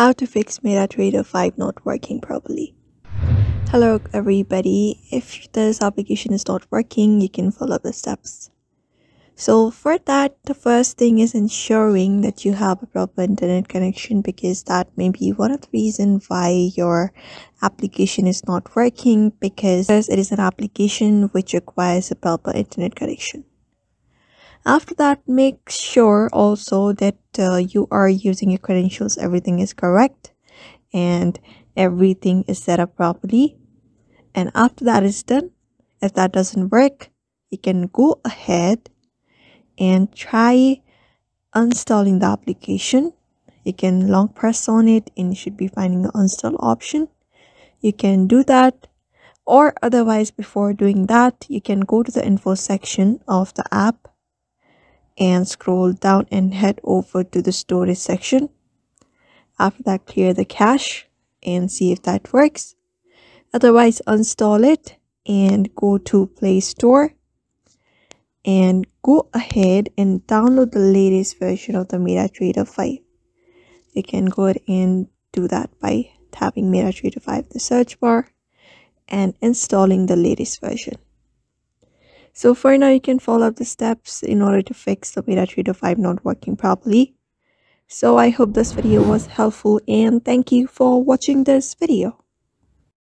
How to fix MetaTrader 5 not working properly. Hello everybody, if this application is not working, you can follow the steps. So for that, the first thing is ensuring that you have a proper internet connection, because that may be one of the reasons why your application is not working, because it is an application which requires a proper internet connection. After that, make sure also that you are using your credentials, everything is correct and everything is set up properly. And after that is done, if that doesn't work, you can go ahead and try uninstalling the application. You can long press on it and you should be finding the uninstall option. You can do that, or otherwise before doing that, you can go to the info section of the app and scroll down and head over to the storage section. After that, clear the cache and see if that works. Otherwise, uninstall it and go to Play Store and go ahead and download the latest version of the MetaTrader 5. You can go ahead and do that by tapping MetaTrader 5 in the search bar and installing the latest version. So for now, you can follow up the steps in order to fix the MetaTrader 5 not working properly. So I hope this video was helpful and thank you for watching this video.